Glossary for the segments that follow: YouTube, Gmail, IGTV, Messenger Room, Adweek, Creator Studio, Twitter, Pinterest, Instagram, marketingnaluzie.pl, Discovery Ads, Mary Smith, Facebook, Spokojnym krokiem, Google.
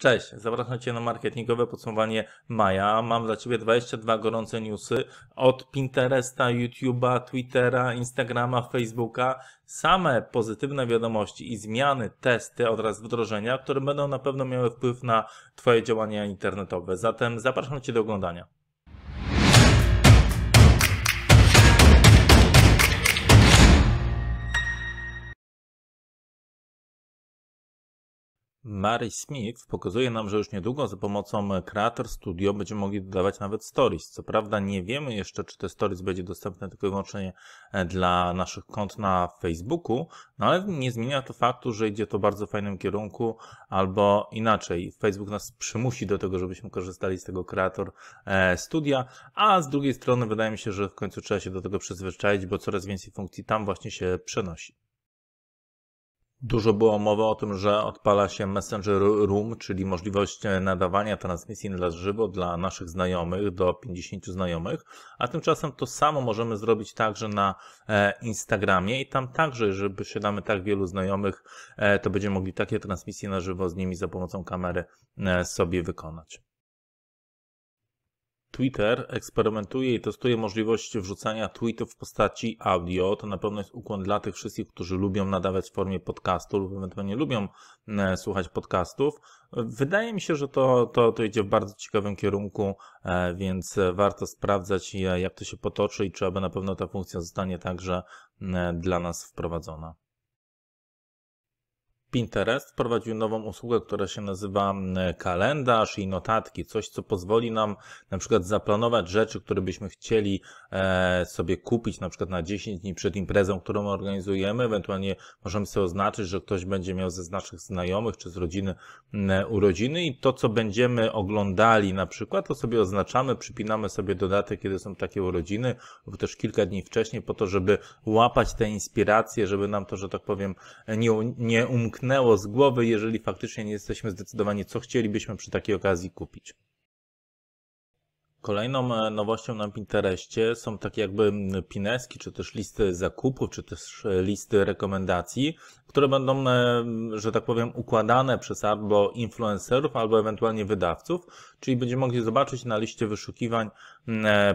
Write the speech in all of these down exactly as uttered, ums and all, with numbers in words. Cześć, zapraszam Cię na marketingowe podsumowanie maja. Mam dla Ciebie dwadzieścia dwa gorące newsy od Pinteresta, YouTube'a, Twittera, Instagrama, Facebooka. Same pozytywne wiadomości i zmiany, testy oraz wdrożenia, które będą na pewno miały wpływ na Twoje działania internetowe. Zatem zapraszam Cię do oglądania. Mary Smith pokazuje nam, że już niedługo za pomocą Creator Studio będziemy mogli dodawać nawet stories. Co prawda nie wiemy jeszcze, czy te stories będzie dostępne tylko i wyłącznie dla naszych kont na Facebooku, no ale nie zmienia to faktu, że idzie to w bardzo fajnym kierunku, albo inaczej. Facebook nas przymusi do tego, żebyśmy korzystali z tego Creator Studia, a z drugiej strony wydaje mi się, że w końcu trzeba się do tego przyzwyczaić, bo coraz więcej funkcji tam właśnie się przenosi. Dużo było mowy o tym, że odpala się Messenger Room, czyli możliwość nadawania transmisji na żywo dla naszych znajomych, do pięćdziesięciu znajomych, a tymczasem to samo możemy zrobić także na Instagramie i tam także, jeżeli posiadamy tak wielu znajomych, to będziemy mogli takie transmisje na żywo z nimi za pomocą kamery sobie wykonać. Twitter eksperymentuje i testuje możliwość wrzucania tweetów w postaci audio. To na pewno jest ukłon dla tych wszystkich, którzy lubią nadawać w formie podcastu lub ewentualnie lubią e, słuchać podcastów. Wydaje mi się, że to, to, to idzie w bardzo ciekawym kierunku, e, więc warto sprawdzać, jak to się potoczy i czy aby na pewno ta funkcja zostanie także e, dla nas wprowadzona. Pinterest wprowadził nową usługę, która się nazywa kalendarz i notatki. Coś, co pozwoli nam na przykład zaplanować rzeczy, które byśmy chcieli sobie kupić na przykład na dziesięć dni przed imprezą, którą organizujemy. Ewentualnie możemy sobie oznaczyć, że ktoś będzie miał ze naszych znajomych czy z rodziny urodziny i to, co będziemy oglądali na przykład, to sobie oznaczamy, przypinamy sobie dodatek, kiedy są takie urodziny lub też kilka dni wcześniej po to, żeby łapać te inspiracje, żeby nam to, że tak powiem, nie, nie umknęło z głowy, jeżeli faktycznie nie jesteśmy zdecydowani, co chcielibyśmy przy takiej okazji kupić. Kolejną nowością na Pinterestie są takie jakby pineski, czy też listy zakupów, czy też listy rekomendacji, które będą, że tak powiem, układane przez albo influencerów, albo ewentualnie wydawców, czyli będziemy mogli zobaczyć na liście wyszukiwań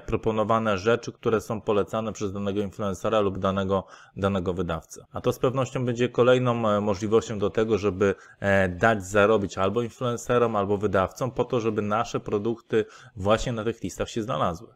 proponowane rzeczy, które są polecane przez danego influencera lub danego, danego wydawcę. A to z pewnością będzie kolejną możliwością do tego, żeby dać zarobić albo influencerom, albo wydawcom po to, żeby nasze produkty właśnie na tych listach się znalazły.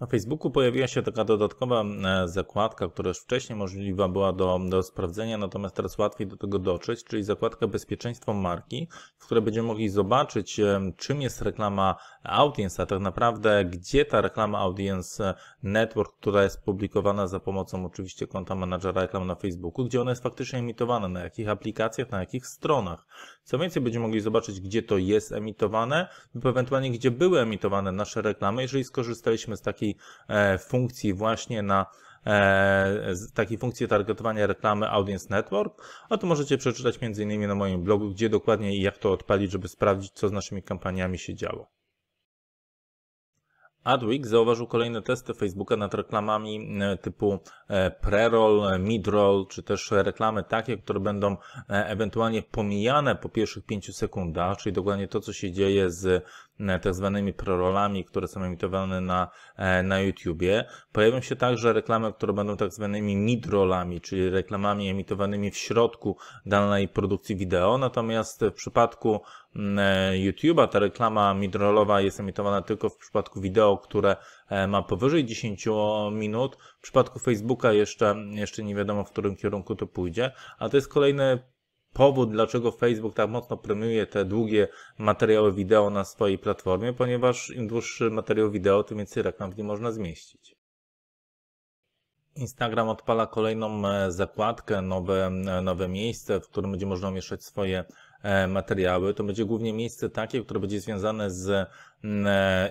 Na Facebooku pojawiła się taka dodatkowa zakładka, która już wcześniej możliwa była do, do sprawdzenia, natomiast teraz łatwiej do tego dotrzeć, czyli zakładka bezpieczeństwo marki, w której będziemy mogli zobaczyć, czym jest reklama audience, a tak naprawdę gdzie ta reklama audience network, która jest publikowana za pomocą oczywiście konta menadżera reklam na Facebooku, gdzie ona jest faktycznie emitowana, na jakich aplikacjach, na jakich stronach. Co więcej, będziemy mogli zobaczyć, gdzie to jest emitowane lub ewentualnie gdzie były emitowane nasze reklamy, jeżeli skorzystaliśmy z takiej funkcji właśnie na e, takiej funkcji targetowania reklamy Audience Network, a to możecie przeczytać między innymi na moim blogu, gdzie dokładnie i jak to odpalić, żeby sprawdzić, co z naszymi kampaniami się działo. Adweek zauważył kolejne testy Facebooka nad reklamami typu pre-roll, mid-roll, czy też reklamy takie, które będą ewentualnie pomijane po pierwszych pięciu sekundach, czyli dokładnie to, co się dzieje z tak zwanymi pre-rollami, które są emitowane na, na YouTubie. Pojawią się także reklamy, które będą tak zwanymi mid-rollami, czyli reklamami emitowanymi w środku danej produkcji wideo, natomiast w przypadku YouTube'a ta reklama midrollowa jest emitowana tylko w przypadku wideo, które ma powyżej dziesięciu minut. W przypadku Facebooka jeszcze, jeszcze nie wiadomo, w którym kierunku to pójdzie, a to jest kolejny powód, dlaczego Facebook tak mocno premiuje te długie materiały wideo na swojej platformie, ponieważ im dłuższy materiał wideo, tym więcej reklam w nim można zmieścić. Instagram odpala kolejną zakładkę, nowe, nowe miejsce, w którym będzie można umieszczać swoje materiały. To będzie głównie miejsce takie, które będzie związane z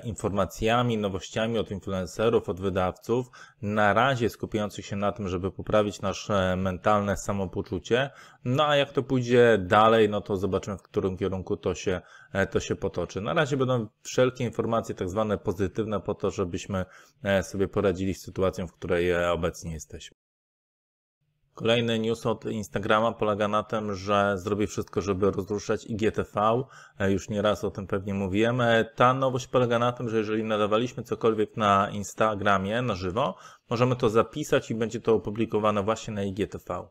informacjami, nowościami od influencerów, od wydawców, na razie skupiających się na tym, żeby poprawić nasze mentalne samopoczucie. No a jak to pójdzie dalej, no to zobaczymy, w którym kierunku to się, to się potoczy. Na razie będą wszelkie informacje tak zwane pozytywne po to, żebyśmy sobie poradzili z sytuacją, w której obecnie jesteśmy. Kolejny news od Instagrama polega na tym, że zrobię wszystko, żeby rozruszać I G T V. Już nieraz o tym pewnie mówiłem. Ta nowość polega na tym, że jeżeli nadawaliśmy cokolwiek na Instagramie na żywo, możemy to zapisać i będzie to opublikowane właśnie na I G T V.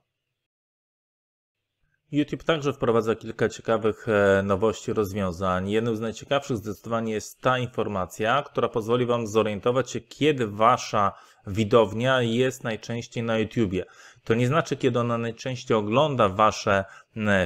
YouTube także wprowadza kilka ciekawych nowości, rozwiązań. Jednym z najciekawszych zdecydowanie jest ta informacja, która pozwoli Wam zorientować się, kiedy Wasza widownia jest najczęściej na YouTubie. To nie znaczy, kiedy ona najczęściej ogląda Wasze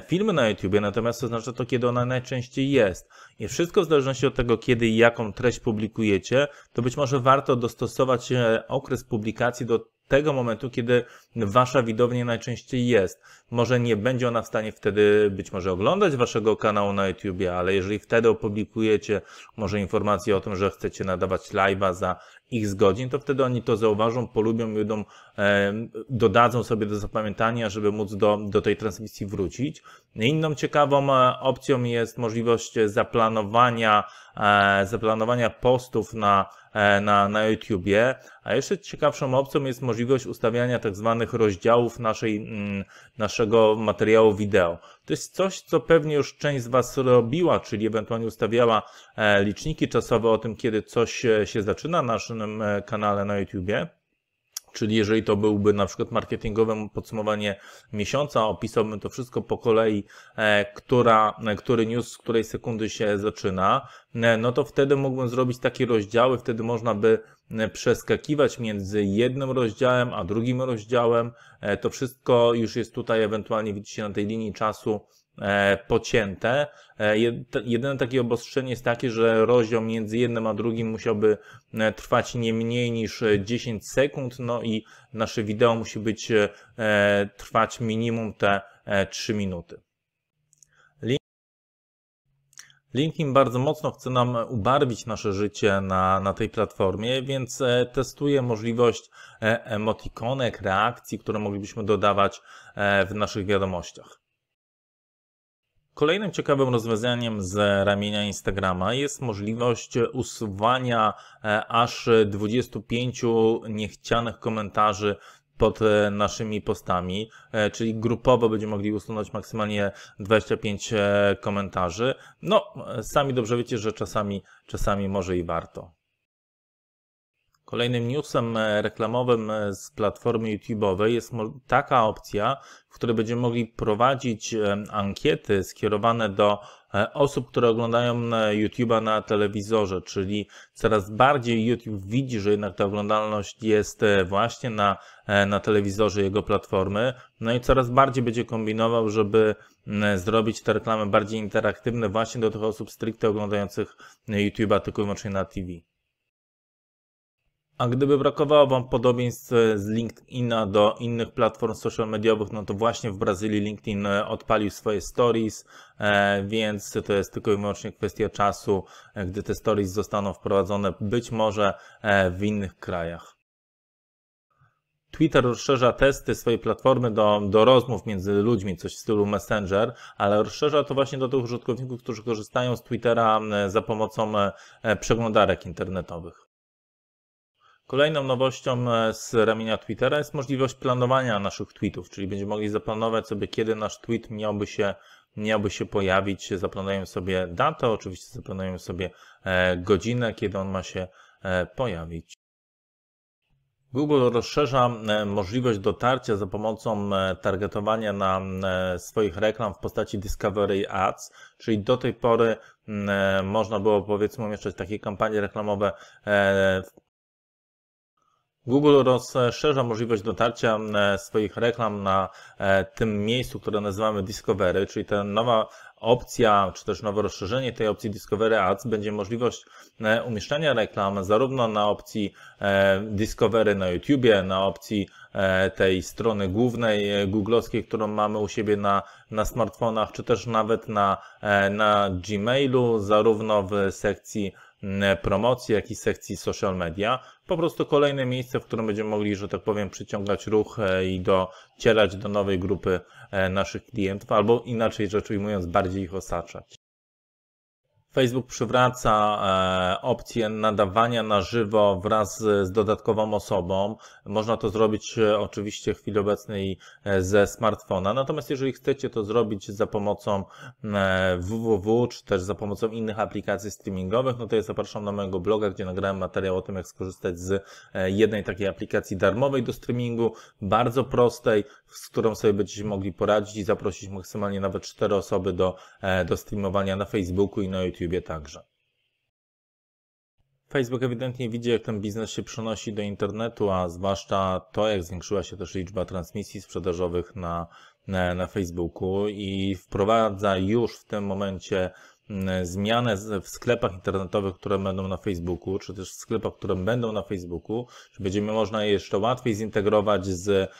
filmy na YouTubie, natomiast to znaczy to, kiedy ona najczęściej jest. I wszystko w zależności od tego, kiedy i jaką treść publikujecie, to być może warto dostosować okres publikacji do tego momentu, kiedy Wasza widownia najczęściej jest. Może nie będzie ona w stanie wtedy być może oglądać Waszego kanału na YouTubie, ale jeżeli wtedy opublikujecie może informacje o tym, że chcecie nadawać live'a za x godzin, to wtedy oni to zauważą, polubią i będą, e, dodadzą sobie do zapamiętania, żeby móc do, do tej transmisji wrócić. Inną ciekawą opcją jest możliwość zaplanowania, e, zaplanowania postów na, e, na, na YouTubie, a jeszcze ciekawszą opcją jest możliwość ustawiania tak zwanych rozdziałów naszej, m, naszego materiału wideo. To jest coś, co pewnie już część z Was robiła, czyli ewentualnie ustawiała e, liczniki czasowe o tym, kiedy coś się zaczyna na naszym kanale na YouTubie. Czyli jeżeli to byłby na przykład marketingowe podsumowanie miesiąca, opisałbym to wszystko po kolei, która, który news z której sekundy się zaczyna, no to wtedy mógłbym zrobić takie rozdziały, wtedy można by przeskakiwać między jednym rozdziałem a drugim rozdziałem. To wszystko już jest tutaj ewentualnie, widzicie, na tej linii czasu pocięte. Jedyne takie obostrzenie jest takie, że rozdział między jednym a drugim musiałby trwać nie mniej niż dziesięć sekund, no i nasze wideo musi być trwać minimum te trzy minuty. LinkedIn bardzo mocno chce nam ubarwić nasze życie na, na tej platformie, więc testuję możliwość emotikonek, reakcji, które moglibyśmy dodawać w naszych wiadomościach. Kolejnym ciekawym rozwiązaniem z ramienia Instagrama jest możliwość usuwania aż dwudziestu pięciu niechcianych komentarzy pod naszymi postami, czyli grupowo będziemy mogli usunąć maksymalnie dwadzieścia pięć komentarzy. No, sami dobrze wiecie, że czasami, czasami może i warto. Kolejnym newsem reklamowym z platformy YouTube'owej jest taka opcja, w której będziemy mogli prowadzić ankiety skierowane do osób, które oglądają YouTube'a na telewizorze, czyli coraz bardziej YouTube widzi, że jednak ta oglądalność jest właśnie na, na telewizorze jego platformy, no i coraz bardziej będzie kombinował, żeby zrobić te reklamy bardziej interaktywne właśnie do tych osób stricte oglądających YouTube'a tylko i wyłącznie na T V. A gdyby brakowało Wam podobieństw z LinkedIna do innych platform social mediowych, no to właśnie w Brazylii LinkedIn odpalił swoje stories, więc to jest tylko i wyłącznie kwestia czasu, gdy te stories zostaną wprowadzone być może w innych krajach. Twitter rozszerza testy swojej platformy do, do rozmów między ludźmi, coś w stylu Messenger, ale rozszerza to właśnie do tych użytkowników, którzy korzystają z Twittera za pomocą przeglądarek internetowych. Kolejną nowością z ramienia Twittera jest możliwość planowania naszych tweetów, czyli będziemy mogli zaplanować sobie, kiedy nasz tweet miałby się, miałby się pojawić. Zaplanujemy sobie datę, oczywiście zaplanujemy sobie godzinę, kiedy on ma się pojawić. Google rozszerza możliwość dotarcia za pomocą targetowania na swoich reklam w postaci Discovery Ads, czyli do tej pory można było, powiedzmy, umieszczać takie kampanie reklamowe. Google rozszerza możliwość dotarcia swoich reklam na tym miejscu, które nazywamy Discovery, czyli ta nowa opcja, czy też nowe rozszerzenie tej opcji Discovery Ads będzie możliwość umieszczania reklam zarówno na opcji Discovery na YouTubie, na opcji tej strony głównej googlowskiej, którą mamy u siebie na, na smartfonach, czy też nawet na, na Gmailu, zarówno w sekcji promocji, jak i sekcji social media. Po prostu kolejne miejsce, w którym będziemy mogli, że tak powiem, przyciągać ruch i docierać do nowej grupy naszych klientów, albo inaczej rzecz ujmując, bardziej ich osaczać. Facebook przywraca opcję nadawania na żywo wraz z dodatkową osobą. Można to zrobić oczywiście w chwili obecnej ze smartfona. Natomiast jeżeli chcecie to zrobić za pomocą www czy też za pomocą innych aplikacji streamingowych, no to ja zapraszam na mojego bloga, gdzie nagrałem materiał o tym, jak skorzystać z jednej takiej aplikacji darmowej do streamingu, bardzo prostej, z którą sobie będziecie mogli poradzić i zaprosić maksymalnie nawet cztery osoby do, do streamowania na Facebooku i na YouTube. Także. Facebook ewidentnie widzi, jak ten biznes się przenosi do internetu, a zwłaszcza to, jak zwiększyła się też liczba transmisji sprzedażowych na, na, na Facebooku i wprowadza już w tym momencie zmianę w sklepach internetowych, które będą na Facebooku, czy też w sklepach, które będą na Facebooku, czy będzie można je jeszcze łatwiej zintegrować z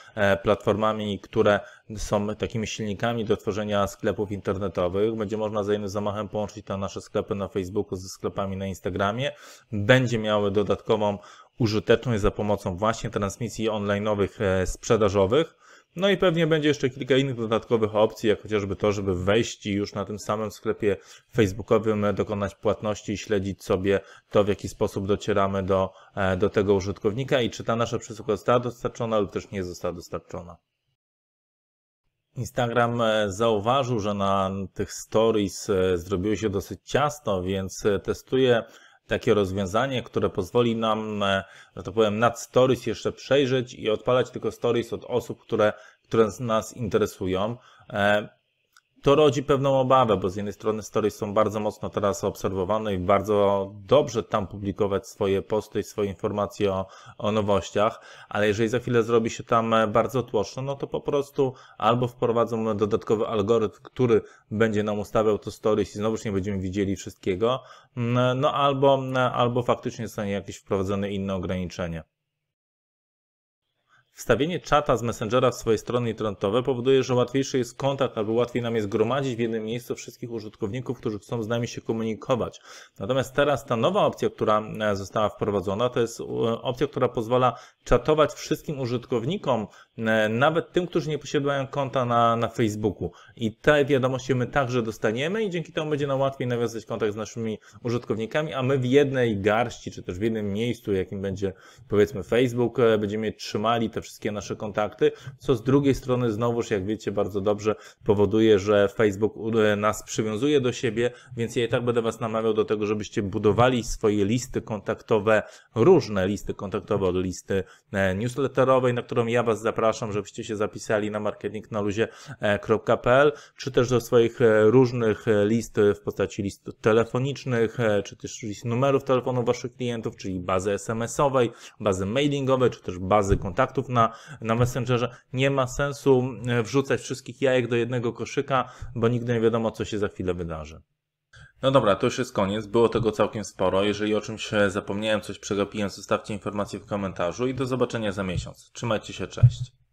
platformami, które są takimi silnikami do tworzenia sklepów internetowych. Będzie można za jednym zamachem połączyć te nasze sklepy na Facebooku ze sklepami na Instagramie. Będzie miały dodatkową użyteczność za pomocą właśnie transmisji online'owych, sprzedażowych. No i pewnie będzie jeszcze kilka innych dodatkowych opcji, jak chociażby to, żeby wejść i już na tym samym sklepie facebookowym dokonać płatności i śledzić sobie to, w jaki sposób docieramy do, do tego użytkownika i czy ta nasza przesyłka została dostarczona lub też nie została dostarczona. Instagram zauważył, że na tych stories zrobiło się dosyć ciasno, więc testuje takie rozwiązanie, które pozwoli nam, że to powiem, nad stories jeszcze przejrzeć i odpalać tylko stories od osób, które, które nas interesują. To rodzi pewną obawę, bo z jednej strony stories są bardzo mocno teraz obserwowane i bardzo dobrze tam publikować swoje posty i swoje informacje o, o nowościach, ale jeżeli za chwilę zrobi się tam bardzo tłoczno, no to po prostu albo wprowadzą dodatkowy algorytm, który będzie nam ustawiał to stories i znowuż nie będziemy widzieli wszystkiego, no albo, albo faktycznie zostanie jakieś wprowadzone inne ograniczenie. Wstawienie czata z Messengera w swoje strony internetowe powoduje, że łatwiejszy jest kontakt, albo łatwiej nam jest gromadzić w jednym miejscu wszystkich użytkowników, którzy chcą z nami się komunikować. Natomiast teraz ta nowa opcja, która została wprowadzona, to jest opcja, która pozwala czatować wszystkim użytkownikom, nawet tym, którzy nie posiadają konta na, na Facebooku. I te wiadomości my także dostaniemy i dzięki temu będzie nam łatwiej nawiązać kontakt z naszymi użytkownikami, a my w jednej garści, czy też w jednym miejscu, jakim będzie powiedzmy Facebook, będziemy trzymali te wszystkie nasze kontakty, co z drugiej strony znowuż, jak wiecie bardzo dobrze, powoduje, że Facebook nas przywiązuje do siebie, więc ja i tak będę Was namawiał do tego, żebyście budowali swoje listy kontaktowe, różne listy kontaktowe od listy newsletterowej, na którą ja Was zapraszam, żebyście się zapisali na marketing na luzie kropka p l, czy też do swoich różnych list w postaci list telefonicznych, czy też list numerów telefonów Waszych klientów, czyli bazy es em esowej, bazy mailingowej, czy też bazy kontaktów Na, na Messengerze. Nie ma sensu wrzucać wszystkich jajek do jednego koszyka, bo nigdy nie wiadomo, co się za chwilę wydarzy. No dobra, to już jest koniec. Było tego całkiem sporo. Jeżeli o czymś zapomniałem, coś przegapiłem, zostawcie informację w komentarzu i do zobaczenia za miesiąc. Trzymajcie się, cześć.